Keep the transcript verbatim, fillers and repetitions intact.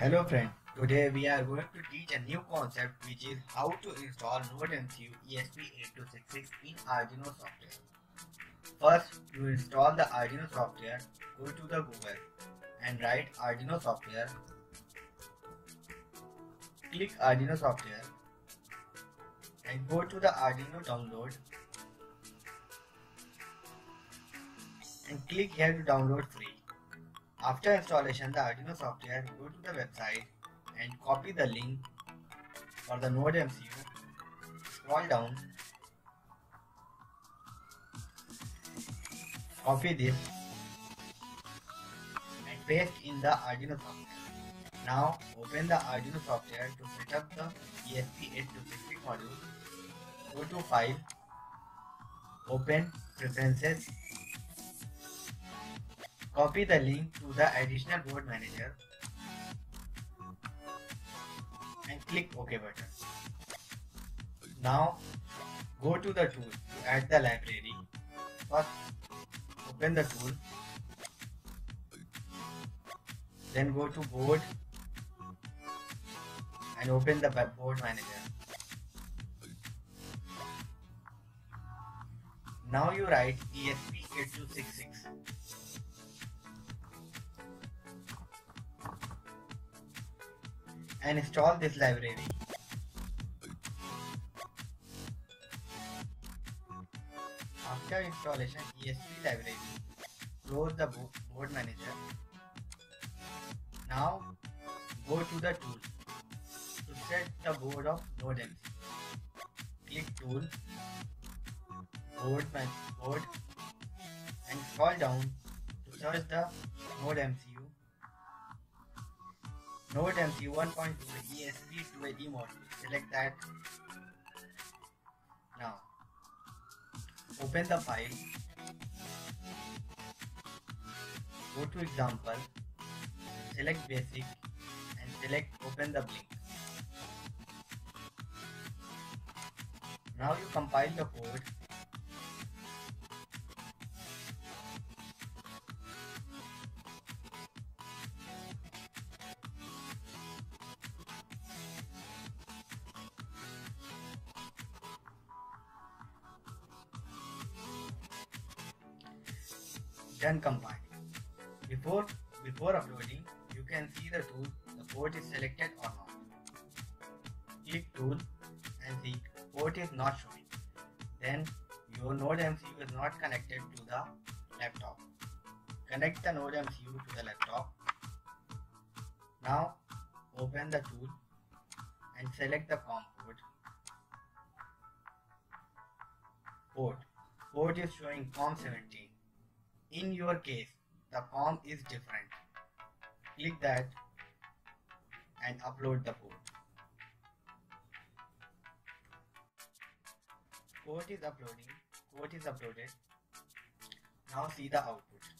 Hello friend, today we are going to teach a new concept which is how to install NodeMCU E S P eight two six six in Arduino software. First, you install the Arduino software, go to the Google and write Arduino software. Click Arduino software and go to the Arduino download and click here to download free. After installation the Arduino software, go to the website and copy the link for the NodeMCU, scroll down, copy this and paste in the Arduino software. Now open the Arduino software to set up the E S P eight two six six module. Go to File, Open, Preferences. Copy the link to the additional board manager and click OK button. Now go to the tool to add the library. First open the tool, then go to board and open the board manager. Now you write E S P eight two six six. And install this library. After installation E S P library, close the board manager. Now go to the tool to set the board of NodeMCU. Click Tool, Board, board and scroll down to search the NodeMCU. NodeMCU one point two E S P two A D module. Select that. Now open the file, go to example, select basic and select open the blink. Now you compile the code . Done compiling. Before before uploading, you can see the tool, the port is selected or not. Click Tool and see port is not showing. Then your NodeMCU is not connected to the laptop. Connect the NodeMCU to the laptop. Now open the tool and select the COM port. Port. Port is showing COM seventeen. In your case, the COM is different. Click that and upload the port. Port is uploading. Port is uploaded. Now see the output.